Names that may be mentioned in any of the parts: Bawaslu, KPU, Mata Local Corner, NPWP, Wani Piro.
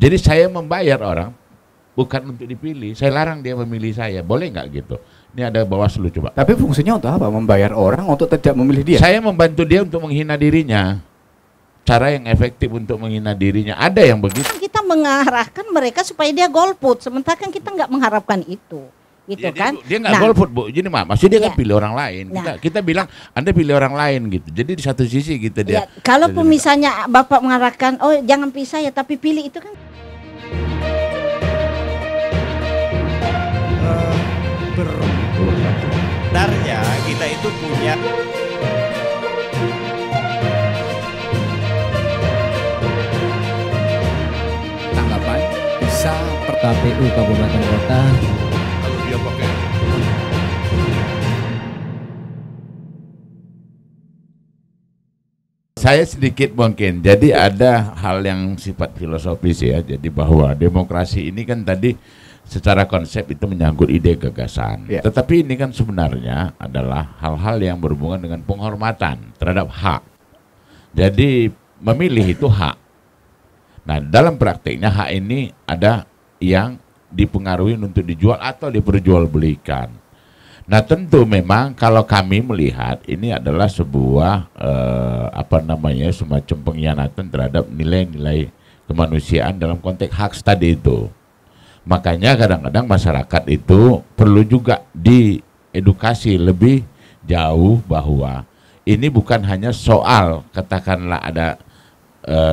Jadi saya membayar orang bukan untuk dipilih, saya larang dia memilih saya, boleh nggak gitu? Ini ada Bawaslu coba. Tapi fungsinya untuk apa? Membayar orang untuk tidak memilih dia? Saya membantu dia untuk menghina dirinya. Cara yang efektif untuk menghina dirinya, ada yang begitu. Kita mengarahkan mereka supaya dia golput, sementara kan kita nggak mengharapkan itu. Gitu ya, kan? Dia nggak golput, Bu. Jadi maksudnya dia kan pilih orang lain. Kita bilang Anda pilih orang lain gitu. Jadi di satu sisi gitu dia. Kalaupun misalnya Bapak mengarahkan, oh jangan pilih saya tapi pilih itu kan. Sebenarnya kita itu punya. Tanggapan bisa per KPU Kabupaten Kota. Saya sedikit mungkin, jadi ada hal yang sifat filosofis ya, jadi bahwa demokrasi ini kan tadi secara konsep itu menyangkut ide gagasan, tetapi ini kan sebenarnya adalah hal-hal yang berhubungan dengan penghormatan terhadap hak. Jadi memilih itu hak. Nah dalam praktiknya hak ini ada yang dipengaruhi untuk dijual atau diperjualbelikan. Nah tentu memang kalau kami melihat ini adalah sebuah semacam pengkhianatan terhadap nilai-nilai kemanusiaan dalam konteks hak tadi itu. Makanya kadang-kadang masyarakat itu perlu juga diedukasi lebih jauh bahwa ini bukan hanya soal katakanlah ada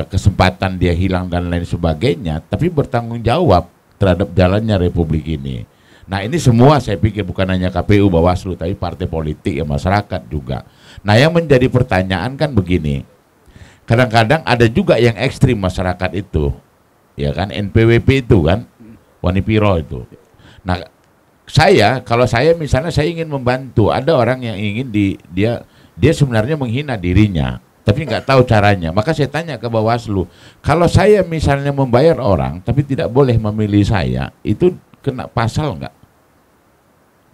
kesempatan dia hilang dan lain sebagainya, tapi bertanggung jawab terhadap jalannya Republik ini. Nah ini semua saya pikir bukan hanya KPU, Bawaslu, tapi partai politik ya masyarakat juga. Nah yang menjadi pertanyaan kan begini, kadang-kadang ada juga yang ekstrim masyarakat itu, ya kan NPWP itu kan, Wani Piro itu. Nah saya kalau saya misalnya saya ingin membantu, ada orang yang ingin dia sebenarnya menghina dirinya, tapi nggak tahu caranya. Maka saya tanya ke Bawaslu, kalau saya misalnya membayar orang, tapi tidak boleh memilih saya, itu kena pasal nggak?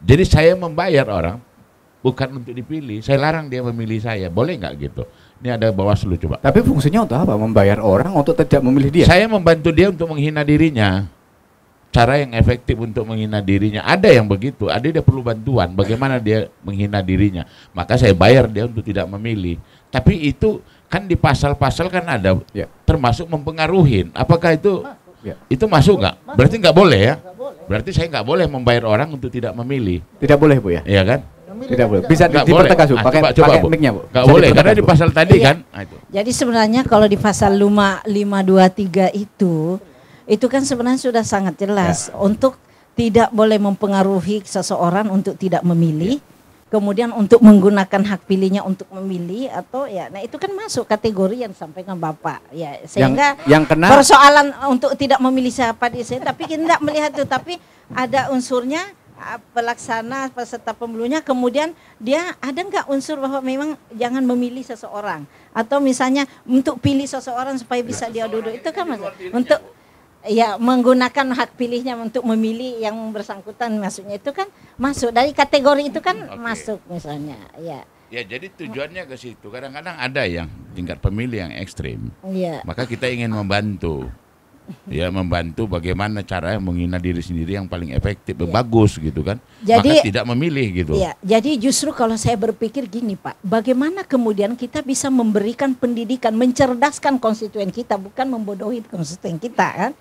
Jadi saya membayar orang bukan untuk dipilih, saya larang dia memilih saya, boleh nggak gitu? Ini ada Bawaslu coba. Tapi fungsinya untuk apa? Membayar orang untuk tidak memilih dia? Saya membantu dia untuk menghina dirinya. Cara yang efektif untuk menghina dirinya, ada yang begitu, ada dia perlu bantuan, bagaimana dia menghina dirinya. Maka saya bayar dia untuk tidak memilih. Tapi itu kan di pasal-pasal kan ada, termasuk mempengaruhi. Apakah itu itu masuk nggak? Berarti nggak boleh ya? Berarti saya nggak boleh membayar orang untuk tidak memilih. Tidak boleh Bu ya? Iya kan? Tidak boleh. Bisa dipertegas Bu. Pakai mic-nya Bu. Nggak boleh karena di pasal tadi kan. Jadi sebenarnya kalau di pasal 523 itu kan sebenarnya sudah sangat jelas untuk tidak boleh mempengaruhi seseorang untuk tidak memilih. Kemudian untuk menggunakan hak pilihnya untuk memilih atau nah itu kan masuk kategori yang disampaikan Bapak ya, sehingga yang kena persoalan untuk tidak memilih siapa di sini, tapi kita tidak melihat itu, tapi ada unsurnya pelaksana peserta pemilunya, kemudian dia ada nggak unsur bahwa memang jangan memilih seseorang atau misalnya untuk pilih seseorang supaya bisa dia duduk, itu kan masuk untuk menggunakan hak pilihnya untuk memilih yang bersangkutan, maksudnya itu kan masuk dari kategori itu kan masuk misalnya jadi tujuannya ke situ. Kadang-kadang ada yang tingkat pemilih yang ekstrim, maka kita ingin membantu membantu bagaimana cara menghina diri sendiri yang paling efektif, bagus gitu kan, jadi maka tidak memilih gitu. Jadi justru kalau saya berpikir gini Pak, bagaimana kemudian kita bisa memberikan pendidikan, mencerdaskan konstituen kita, bukan membodohi konstituen kita kan.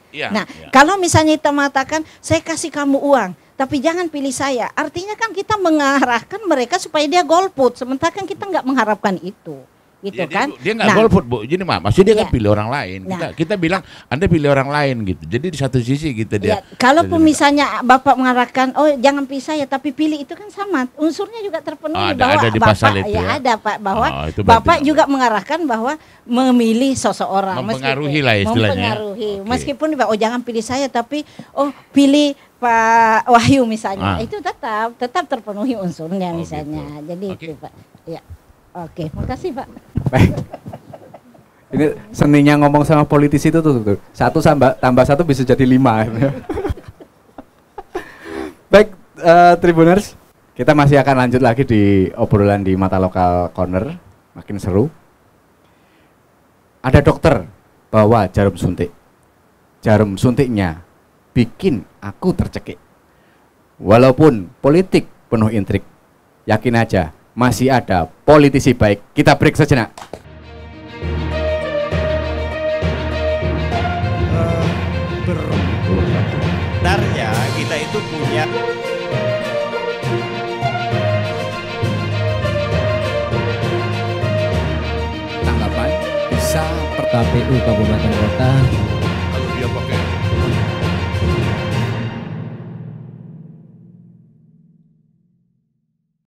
Kalau misalnya kita mengatakan saya kasih kamu uang tapi jangan pilih saya, artinya kan kita mengarahkan mereka supaya dia golput, sementara kan kita nggak mengharapkan itu. Gitu kan? Dia nggak golput Bu, jadi maksudnya dia kan pilih orang lain. Kita bilang Anda pilih orang lain gitu. Jadi di satu sisi gitu dia. Kalaupun misalnya Bapak mengarahkan, oh jangan pilih saya tapi pilih, itu kan sama unsurnya juga terpenuhi bahwa Bapak ada Pak, bahwa Bapak juga mengarahkan bahwa memilih seseorang, mempengaruhi lah istilahnya. Mempengaruhi, meskipun oh jangan pilih saya tapi oh pilih Pak Wahyu misalnya, itu tetap terpenuhi unsurnya misalnya. Gitu. Jadi itu Pak. Oke, makasih Pak. Baik. Ini seninya ngomong sama politisi itu tuh. Satu tambah satu bisa jadi 5. Baik, Tribuners, kita masih akan lanjut lagi di obrolan di Mata Local Corner, makin seru. Ada dokter bawa jarum suntik. jarum suntiknya bikin aku tercekik. Walaupun politik penuh intrik, yakin aja masih ada politisi baik. Kita break sejenak. Sebenarnya kita itu punya tanggapan bisa per KPU kabupaten kota kalau dia pakai